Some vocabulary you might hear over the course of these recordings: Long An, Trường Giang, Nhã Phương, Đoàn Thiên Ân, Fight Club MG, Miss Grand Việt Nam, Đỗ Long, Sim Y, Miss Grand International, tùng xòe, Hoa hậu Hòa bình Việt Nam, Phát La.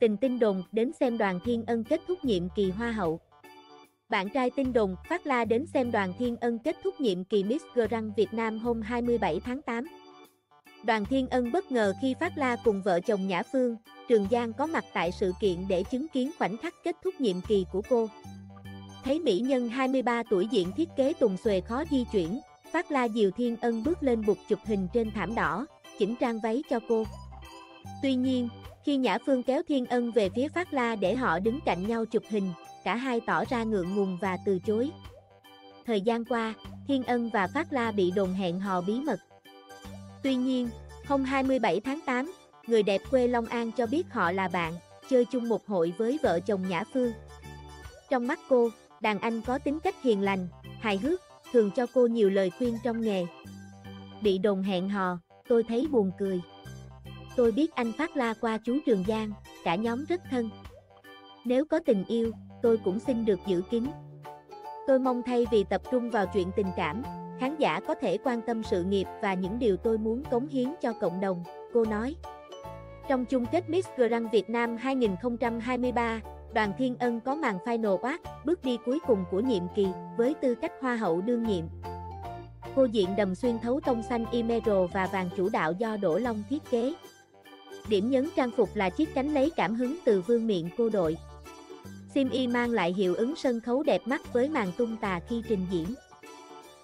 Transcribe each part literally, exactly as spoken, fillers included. Tình tin đồn đến xem Đoàn Thiên Ân kết thúc nhiệm kỳ Hoa hậu. Bạn trai tin đồn Phát La đến xem Đoàn Thiên Ân kết thúc nhiệm kỳ Miss Grand Việt Nam hôm hai mươi bảy tháng tám. Đoàn Thiên Ân bất ngờ khi Phát La cùng vợ chồng Nhã Phương, Trường Giang có mặt tại sự kiện để chứng kiến khoảnh khắc kết thúc nhiệm kỳ của cô. Thấy mỹ nhân hai mươi ba tuổi diện thiết kế tùng xuề khó di chuyển, Phát La dìu Thiên Ân bước lên bục chụp hình trên thảm đỏ, chỉnh trang váy cho cô. Tuy nhiên, khi Nhã Phương kéo Thiên Ân về phía Phát La để họ đứng cạnh nhau chụp hình, cả hai tỏ ra ngượng ngùng và từ chối. Thời gian qua, Thiên Ân và Phát La bị đồn hẹn hò bí mật. Tuy nhiên, hôm hai mươi bảy tháng tám, người đẹp quê Long An cho biết họ là bạn, chơi chung một hội với vợ chồng Nhã Phương. Trong mắt cô, đàn anh có tính cách hiền lành, hài hước, thường cho cô nhiều lời khuyên trong nghề. Bị đồn hẹn hò, tôi thấy buồn cười. Tôi biết anh Phát La qua chú Trường Giang, cả nhóm rất thân. Nếu có tình yêu, tôi cũng xin được giữ kín. Tôi mong thay vì tập trung vào chuyện tình cảm, khán giả có thể quan tâm sự nghiệp và những điều tôi muốn cống hiến cho cộng đồng, cô nói. Trong chung kết Miss Grand Việt Nam hai nghìn không trăm hai mươi ba, Đoàn Thiên Ân có màn final oát, bước đi cuối cùng của nhiệm kỳ, với tư cách Hoa hậu đương nhiệm. Cô diện đầm xuyên thấu tông xanh emerald và vàng chủ đạo do Đỗ Long thiết kế. Điểm nhấn trang phục là chiếc cánh lấy cảm hứng từ vương miện cô đội. Sim Y mang lại hiệu ứng sân khấu đẹp mắt với màn tung tà khi trình diễn.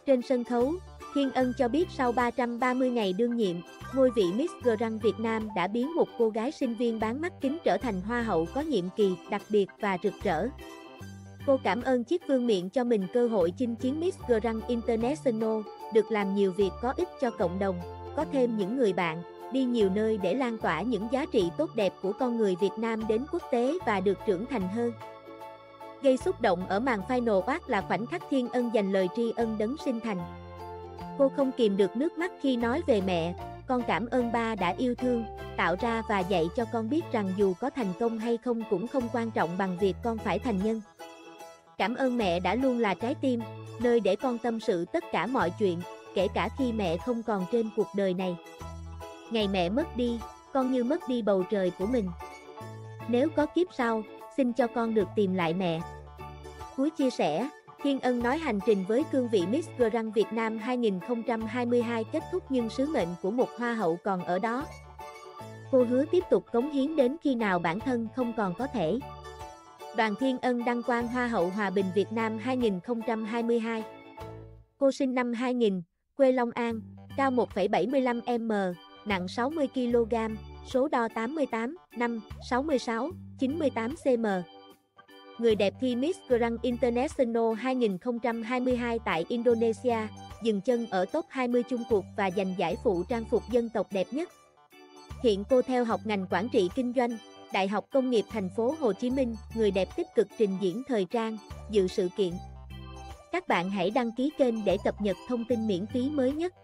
Trên sân khấu, Thiên Ân cho biết sau ba trăm ba mươi ngày đương nhiệm, ngôi vị Miss Grand Việt Nam đã biến một cô gái sinh viên bán mắt kính trở thành Hoa hậu có nhiệm kỳ đặc biệt và rực rỡ. Cô cảm ơn chiếc vương miện cho mình cơ hội chinh chiến Miss Grand International, được làm nhiều việc có ích cho cộng đồng, có thêm những người bạn, đi nhiều nơi để lan tỏa những giá trị tốt đẹp của con người Việt Nam đến quốc tế và được trưởng thành hơn. Gây xúc động ở màn final oát là khoảnh khắc Thiên Ân dành lời tri ân Đấng Sinh Thành. Cô không kìm được nước mắt khi nói về mẹ, con cảm ơn ba đã yêu thương, tạo ra và dạy cho con biết rằng dù có thành công hay không cũng không quan trọng bằng việc con phải thành nhân. Cảm ơn mẹ đã luôn là trái tim, nơi để con tâm sự tất cả mọi chuyện, kể cả khi mẹ không còn trên cuộc đời này. Ngày mẹ mất đi, con như mất đi bầu trời của mình. Nếu có kiếp sau, xin cho con được tìm lại mẹ. Cuối chia sẻ, Thiên Ân nói hành trình với cương vị Miss Grand Việt Nam hai nghìn không trăm hai mươi hai kết thúc nhưng sứ mệnh của một Hoa hậu còn ở đó. Cô hứa tiếp tục cống hiến đến khi nào bản thân không còn có thể. Đoàn Thiên Ân đăng quang Hoa hậu Hòa bình Việt Nam hai nghìn không trăm hai mươi hai. Cô sinh năm hai nghìn, quê Long An, cao một phẩy bảy mươi lăm mét vuông, nặng sáu mươi ki lô gam, số đo tám mươi tám, năm, sáu mươi sáu, chín mươi tám xăng-ti-mét. Người đẹp thi Miss Grand International hai nghìn không trăm hai mươi hai tại Indonesia, dừng chân ở top hai mươi chung cuộc và giành giải phụ trang phục dân tộc đẹp nhất. Hiện cô theo học ngành quản trị kinh doanh, Đại học Công nghiệp Thành phố Hồ Chí Minh. Người đẹp tích cực trình diễn thời trang, dự sự kiện. Các bạn hãy đăng ký kênh để cập nhật thông tin miễn phí mới nhất.